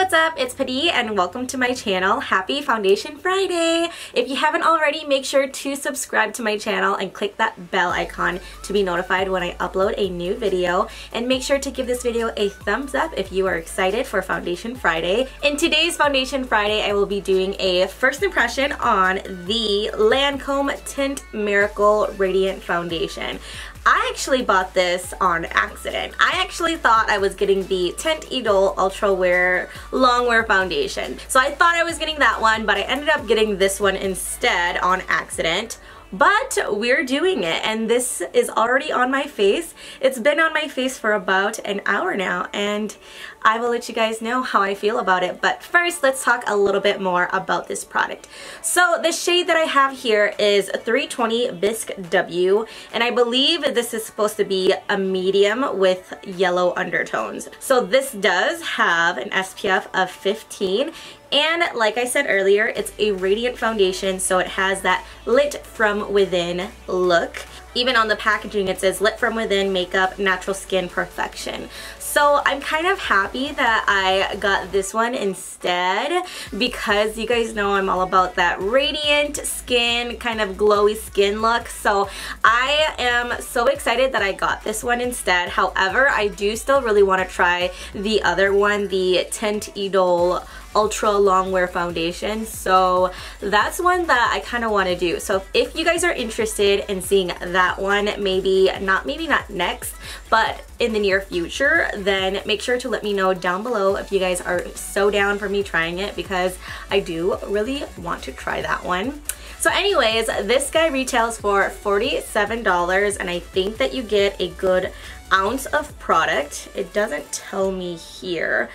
what's up? It's Padee and welcome to my channel. Happy Foundation Friday! If you haven't already, make sure to subscribe to my channel and click that bell icon to be notified when I upload a new video. And make sure to give this video a thumbs up if you are excited for Foundation Friday. In today's Foundation Friday, I will be doing a first impression on the Lancome Teint Miracle Radiant Foundation. I actually bought this on accident. I actually thought I was getting the Teint Idole Ultra Wear Longwear Foundation. So I thought I was getting that one, but I ended up getting this one instead on accident. But we're doing it, and this is already on my face. It's been on my face for about an hour now, and I will let you guys know how I feel about it. But first, let's talk a little bit more about this product. So the shade that I have here is 320 Bisque W, and I believe this is supposed to be a medium with yellow undertones. So this does have an SPF of 15. And like I said earlier, it's a radiant foundation, so it has that lit from within look. Even on the packaging it says lit from within, makeup, natural skin, perfection. So I'm kind of happy that I got this one instead, because you guys know I'm all about that radiant skin, kind of glowy skin look. So I am so excited that I got this one instead. However, I do still really want to try the other one, the Teint Idole Ultra Longwear Foundation. So that's one that I kind of want to do. So if you guys are interested in seeing that one, maybe not next, but in the near future, then make sure to let me know down below if you guys are so down for me trying it, because I do really want to try that one. So anyways, this guy retails for $47, and I think that you get a good ounce of product. It doesn't tell me here,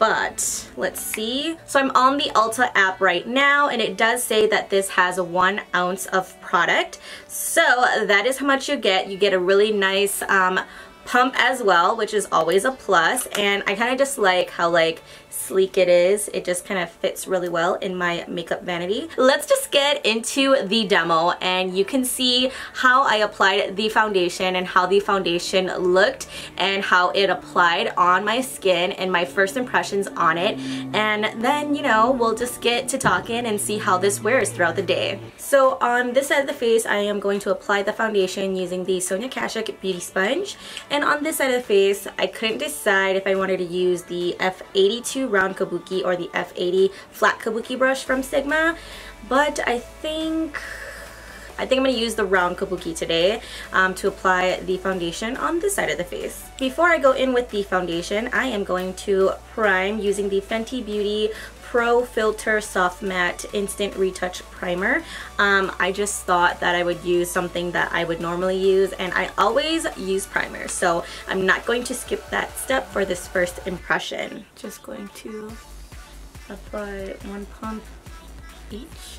but let's see. So I'm on the Ulta app right now, and it does say that this has 1 ounce of product. So that is how much you get. You get a really nice pump as well, which is always a plus. And I kind of just like how sleek it is. It just kind of fits really well in my makeup vanity. Let's just get into the demo, and you can see how I applied the foundation and how the foundation looked and how it applied on my skin and my first impressions on it. And then, you know, we'll just get to talking and see how this wears throughout the day. So on this side of the face, I am going to apply the foundation using the Sonia Kashuk Beauty Sponge. And on this side of the face, I couldn't decide if I wanted to use the F82 round kabuki or the F80 flat kabuki brush from Sigma, but I think I'm going to use the round kabuki today to apply the foundation on this side of the face. Before I go in with the foundation, I am going to prime using the Fenty Beauty Pro Filt'r Soft Matte Instant Retouch Primer. I just thought that I would use something that I would normally use, and I always use primer, so I'm not going to skip that step for this first impression. Just going to apply 1 pump each.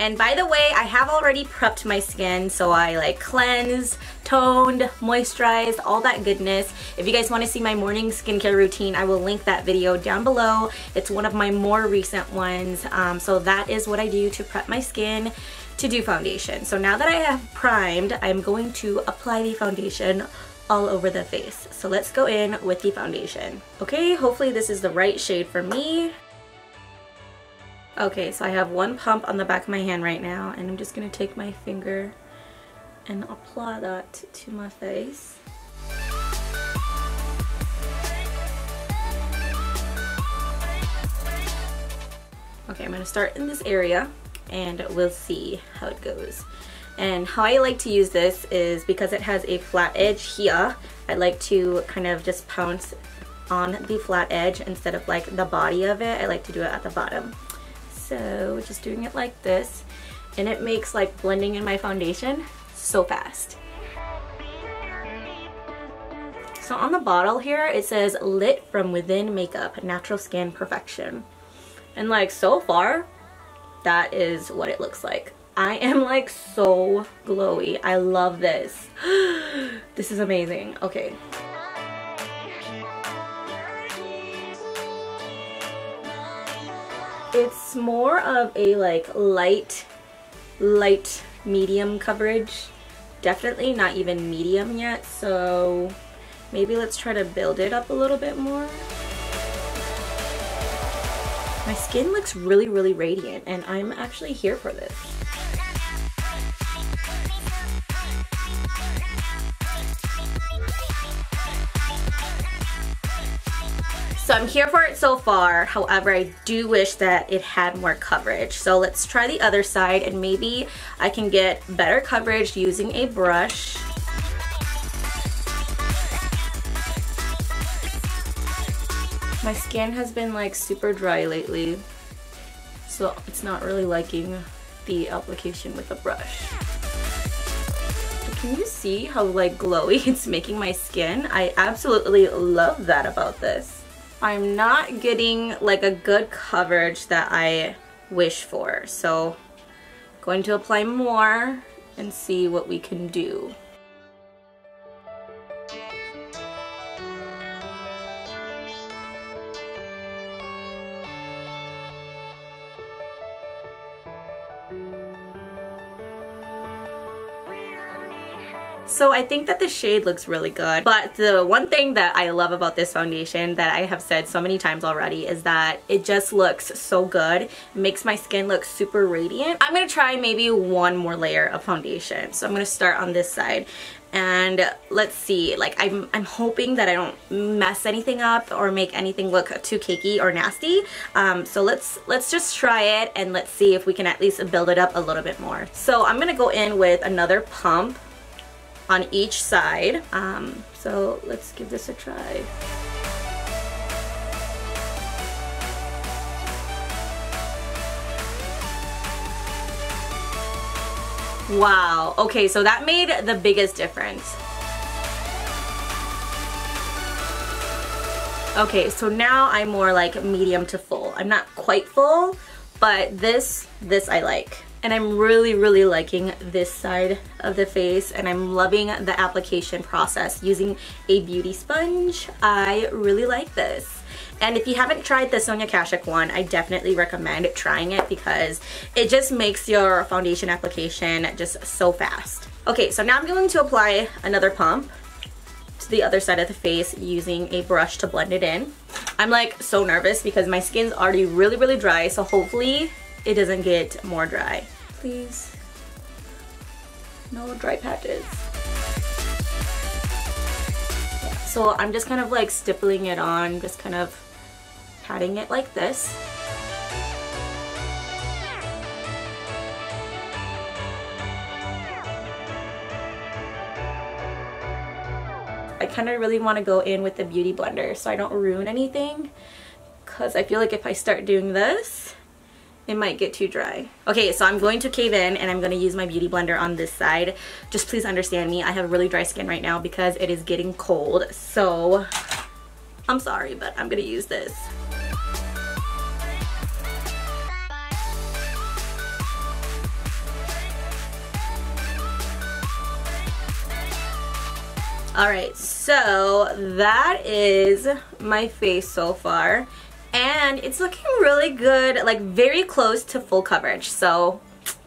And by the way, I have already prepped my skin, so I cleansed, toned, moisturized, all that goodness. If you guys want to see my morning skincare routine, I will link that video down below. It's one of my more recent ones, so that is what I do to prep my skin to do foundation. So now that I have primed, I'm going to apply the foundation all over the face. So let's go in with the foundation. Okay, hopefully this is the right shade for me. Okay, so I have 1 pump on the back of my hand right now, and I'm just gonna take my finger and apply that to my face. Okay, I'm gonna start in this area, and we'll see how it goes. And how I like to use this is because it has a flat edge here, I like to kind of just pounce on the flat edge instead of the body of it. I like to do it at the bottom. So just doing it like this, and it makes blending in my foundation so fast. So on the bottle here, it says lit from within makeup, natural skin, perfection. And so far, that is what it looks like. I am so glowy. I love this. This is amazing. Okay. It's more of a like light medium coverage. Definitely not even medium yet, so maybe let's try to build it up a little bit more. My skin looks really, really radiant, and I'm actually here for this. So I'm here for it so far, however I do wish that it had more coverage. So let's try the other side and maybe I can get better coverage using a brush. My skin has been like super dry lately, so it's not really liking the application with a brush. Can you see how like glowy it's making my skin? I absolutely love that about this. I'm not getting like a good coverage that I wish for, so I'm going to apply more and see what we can do. So I think that the shade looks really good, but the one thing that I love about this foundation that I have said so many times already is that it just looks so good. It makes my skin look super radiant. I'm going to try maybe one more layer of foundation. So I'm going to start on this side and let's see, like I'm hoping that I don't mess anything up or make anything look too cakey or nasty. So let's just try it and let's see if we can at least build it up a little bit more. So I'm going to go in with another pump on each side. So let's give this a try. Wow, okay, so that made the biggest difference. Okay, so now I'm more like medium to full. I'm not quite full, but this I like. And I'm really, really liking this side of the face, and I'm loving the application process using a beauty sponge. I really like this. And if you haven't tried the Sonia Kashuk one, I definitely recommend trying it because it just makes your foundation application just so fast. Okay, so now I'm going to apply another pump to the other side of the face using a brush to blend it in. I'm like so nervous because my skin's already really, really dry, so hopefully it doesn't get more dry. Please, no dry patches. So I'm just kind of like stippling it on, just kind of patting it like this. I kind of really want to go in with the beauty blender so I don't ruin anything, because I feel like if I start doing this, it might get too dry. Okay, so I'm going to cave in and I'm gonna use my beauty blender on this side. Just please understand me, I have really dry skin right now because it is getting cold. So, I'm sorry, but I'm gonna use this. All right, so that is my face so far. And it's looking really good, like very close to full coverage, so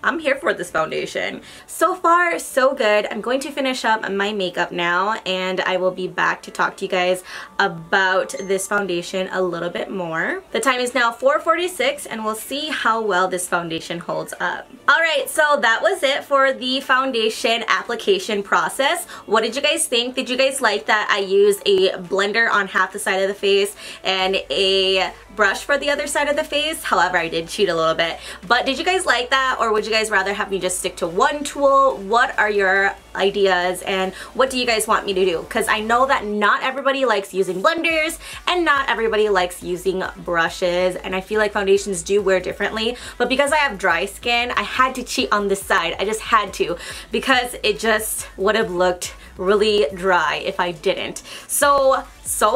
I'm here for this foundation. So far, so good. I'm going to finish up my makeup now and I will be back to talk to you guys about this foundation a little bit more. The time is now 4:46 and we'll see how well this foundation holds up. Alright, so that was it for the foundation application process. What did you guys think? Did you guys like that I used a blender on half the side of the face and a brush for the other side of the face? However, I did cheat a little bit. But did you guys like that, or would you guys rather have me just stick to one tool? What are your ideas and what do you guys want me to do? Because I know that not everybody likes using blenders and not everybody likes using brushes, and I feel like foundations do wear differently, but because I have dry skin, I had to cheat on this side. I just had to, because it just would have looked really dry if I didn't. So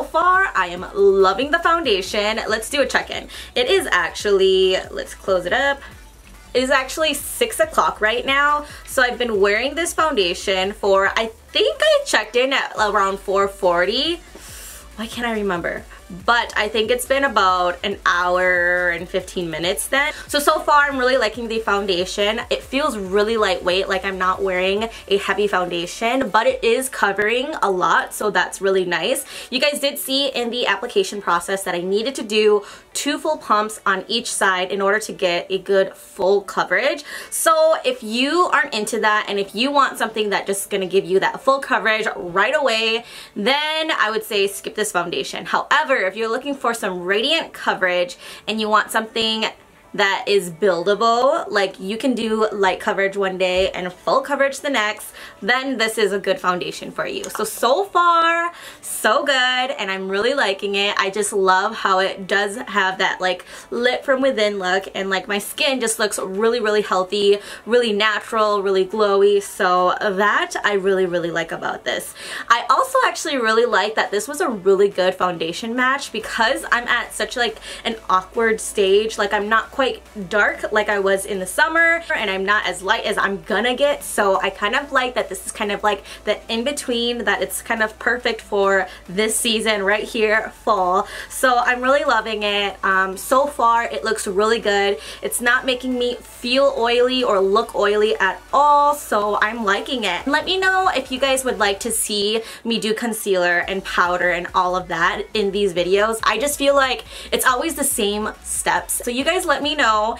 far I am loving the foundation. Let's do a check-in. It is actually, let's close it up. It is actually 6 o'clock right now, so I've been wearing this foundation for, I think I checked in at around 4:40. Why can't I remember? but I think it's been about an hour and 15 minutes then. So far I'm really liking the foundation. It feels really lightweight, like I'm not wearing a heavy foundation, but it is covering a lot, so that's really nice. You guys did see in the application process that I needed to do 2 full pumps on each side in order to get a good full coverage. So if you aren't into that and if you want something that's just gonna give you that full coverage right away, then I would say skip this foundation. However, if you're looking for some radiant coverage and you want something that is buildable, like you can do light coverage one day and full coverage the next, then this is a good foundation for you. So far, so good, and I'm really liking it. I just love how it does have that like lit from within look, and like my skin just looks really, really healthy, really natural, really glowy. So that I really, really like about this. I also actually really like that this was a really good foundation match, because I'm at such like an awkward stage. Like I'm not quite dark like I was in the summer, and I'm not as light as I'm gonna get, so I kind of like that this is kind of like the in-between, that it's kind of perfect for this season right here, fall. So I'm really loving it. So far it looks really good. It's not making me feel oily or look oily at all, so I'm liking it. Let me know if you guys would like to see me do concealer and powder and all of that in these videos. I just feel like it's always the same steps, so you guys let me know.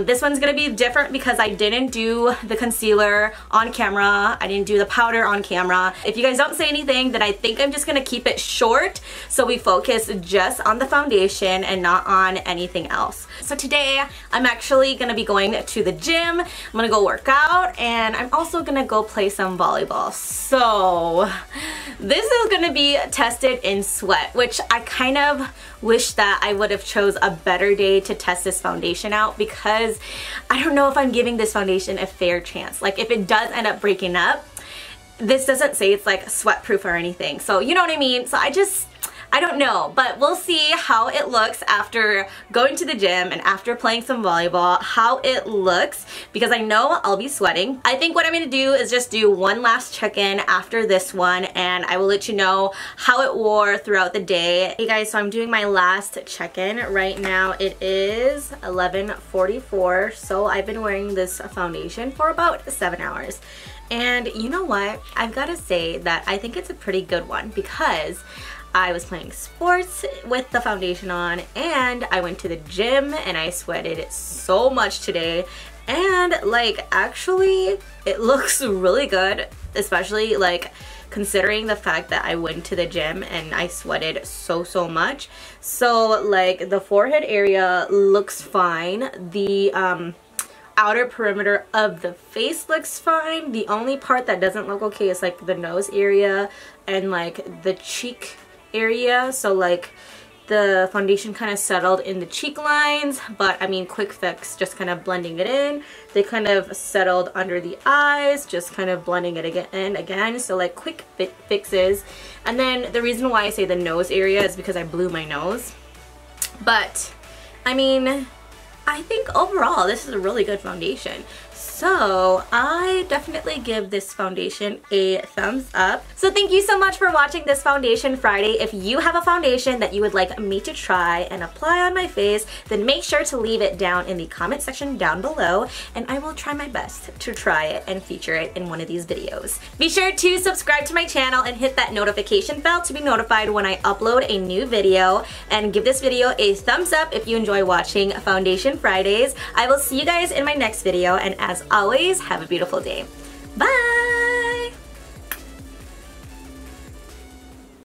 This one's gonna be different because I didn't do the concealer on camera, I didn't do the powder on camera. If you guys don't say anything, then I think I'm just gonna keep it short so we focus just on the foundation and not on anything else. So today I'm actually gonna be going to the gym, I'm gonna go work out, and I'm also gonna go play some volleyball. So this is gonna be tested in sweat, which I kind of wish that I would have chose a better day to test this foundation out, because I don't know if I'm giving this foundation a fair chance. Like if it does end up breaking up, this doesn't say it's like sweat proof or anything, so you know what I mean. So I don't know, but we'll see how it looks after going to the gym and after playing some volleyball, how it looks, because I know I'll be sweating. I think what I'm gonna do is just do one last check-in after this one, and I will let you know how it wore throughout the day. Hey guys, so I'm doing my last check-in right now. It is 11:44, so I've been wearing this foundation for about 7 hours. And you know what? I've gotta say that I think it's a pretty good one, because I was playing sports with the foundation on, and I went to the gym, and I sweated so much today, and like actually it looks really good, especially like considering the fact that I went to the gym and I sweated so much. So like the forehead area looks fine, the outer perimeter of the face looks fine. The only part that doesn't look okay is like the nose area and like the cheek area. So like the foundation kind of settled in the cheek lines, but I mean quick fix, just kind of blending it in. They kind of settled under the eyes, just kind of blending it again, so like quick fixes. And then the reason why I say the nose area is because I blew my nose, but I mean I think overall this is a really good foundation. So I definitely give this foundation a thumbs up. So thank you so much for watching this Foundation Friday. If you have a foundation that you would like me to try and apply on my face, then make sure to leave it down in the comment section down below, and I will try my best to try it and feature it in one of these videos. Be sure to subscribe to my channel and hit that notification bell to be notified when I upload a new video, and give this video a thumbs up if you enjoy watching Foundation Fridays. I will see you guys in my next video, and as always, have a beautiful day. Bye!